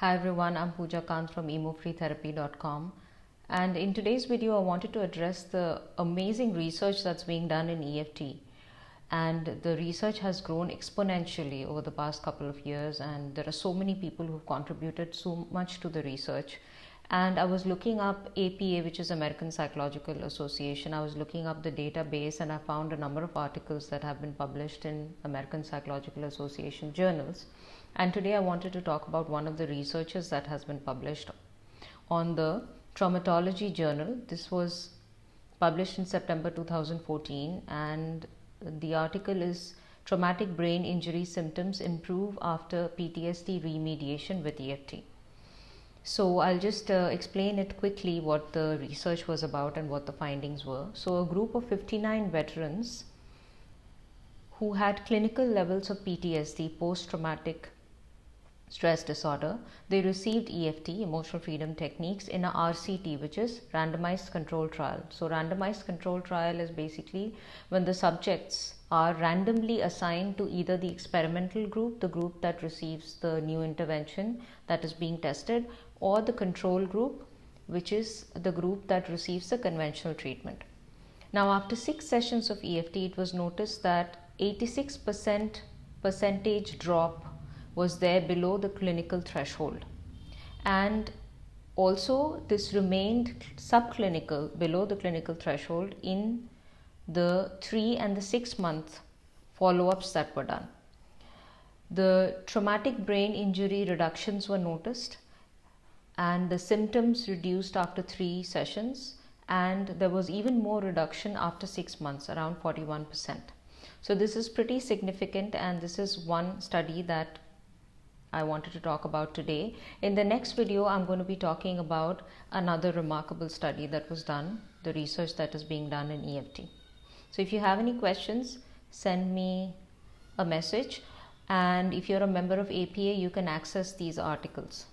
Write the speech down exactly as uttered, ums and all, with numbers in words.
Hi everyone, I'm Pooja Kant from emo free therapy dot com, and in today's video I wanted to address the amazing research that's being done in E F T. And the research has grown exponentially over the past couple of years, and there are so many people who've contributed so much to the research. And I was looking up A P A, which is American Psychological Association. I was looking up the database and I found a number of articles that have been published in American Psychological Association journals. And today I wanted to talk about one of the researches that has been published on the Traumatology Journal. This was published in September two thousand fourteen, and the article is Traumatic Brain Injury Symptoms Improve After P T S D Remediation with E F T. So I'll just uh, explain it quickly what the research was about and what the findings were. So a group of fifty-nine veterans who had clinical levels of P T S D, post-traumatic stress disorder, they received E F T, Emotional Freedom Techniques, in a R C T, which is randomized control trial. So randomized control trial is basically when the subjects are randomly assigned to either the experimental group, the group that receives the new intervention that is being tested, or the control group, which is the group that receives the conventional treatment. Now, after six sessions of E F T, it was noticed that eighty-six percent percentage drop was there below the clinical threshold, and also this remained subclinical, below the clinical threshold, in the three and the six month follow-ups that were done. The traumatic brain injury reductions were noticed, and the symptoms reduced after three sessions, and there was even more reduction after six months, around forty-one percent. So this is pretty significant, and this is one study that I wanted to talk about today. In the next video, I'm going to be talking about another remarkable study that was done, the research that is being done in E F T. So if you have any questions, send me a message, and if you're a member of A P A, you can access these articles.